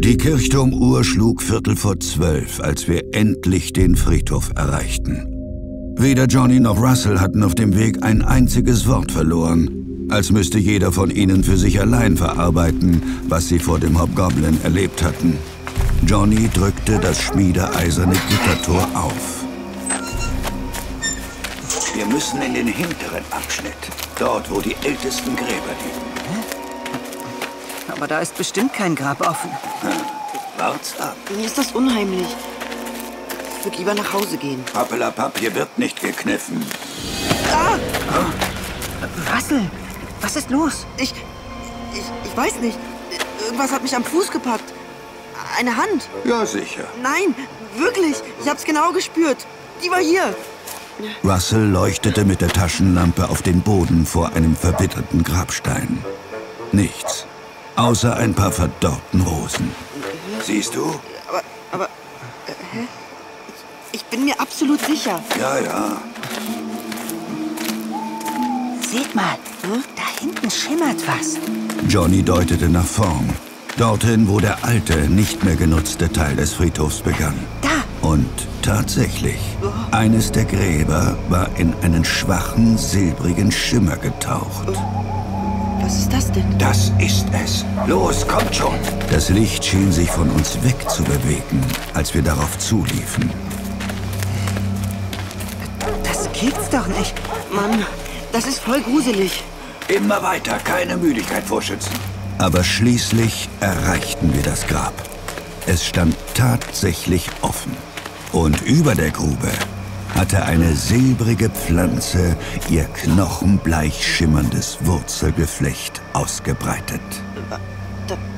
Die Kirchturmuhr schlug 12:15, als wir endlich den Friedhof erreichten. Weder Johnny noch Russell hatten auf dem Weg ein einziges Wort verloren, als müsste jeder von ihnen für sich allein verarbeiten, was sie vor dem Hobgoblin erlebt hatten. Johnny drückte das schmiedeeiserne Gittertor auf. Wir müssen in den hinteren Abschnitt, dort, wo die ältesten Gräber liegen. Aber da ist bestimmt kein Grab offen. Wart's ab. Mir ist das unheimlich. Ich würde lieber nach Hause gehen. Pappelapapp, hier wird nicht gekniffen. Ah! Ah! Russell, was ist los? Ich weiß nicht. Irgendwas hat mich am Fuß gepackt. Eine Hand. Ja, sicher. Nein, wirklich. Ich hab's genau gespürt. Die war hier. Russell leuchtete mit der Taschenlampe auf den Boden vor einem verwitterten Grabstein. Nichts, außer ein paar verdorrten Rosen. Siehst du? Aber... Hä? Ich bin mir absolut sicher. Ja, ja. Seht mal, da hinten schimmert was. Johnny deutete nach vorn. Dorthin, wo der alte, nicht mehr genutzte Teil des Friedhofs begann. Da! Und tatsächlich, eines der Gräber war in einen schwachen, silbrigen Schimmer getaucht. Was ist das denn? Das ist es. Los, kommt schon! Das Licht schien sich von uns wegzubewegen, als wir darauf zuliefen. Geht's doch nicht. Mann, das ist voll gruselig. Immer weiter, keine Müdigkeit vorschützen. Aber schließlich erreichten wir das Grab. Es stand tatsächlich offen. Und über der Grube hatte eine silbrige Pflanze ihr knochenbleich schimmerndes Wurzelgeflecht ausgebreitet.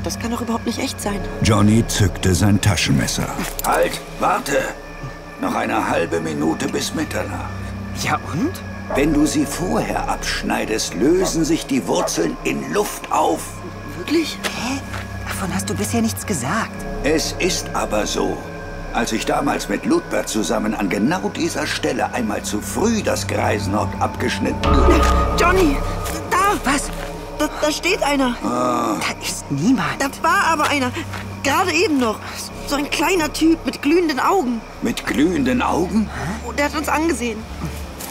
Das kann doch überhaupt nicht echt sein. Johnny zückte sein Taschenmesser. Halt, warte! Noch eine halbe Minute bis Mitternacht. Ja und? Wenn du sie vorher abschneidest, lösen sich die Wurzeln in Luft auf. Wirklich? Hä? Davon hast du bisher nichts gesagt. Es ist aber so. Als ich damals mit Ludbert zusammen an genau dieser Stelle einmal zu früh das Kreisenort abgeschnitten habe. Johnny! Da! Was? Da steht einer. Ah. Da ist niemand. Da war aber einer. Gerade eben noch. So ein kleiner Typ mit glühenden Augen. Mit glühenden Augen? Hä? Der hat uns angesehen.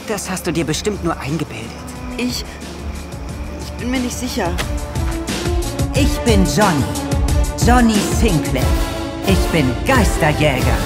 Das hast du dir bestimmt nur eingebildet. Ich bin mir nicht sicher. Ich bin Johnny. Johnny Sinclair. Ich bin Geisterjäger.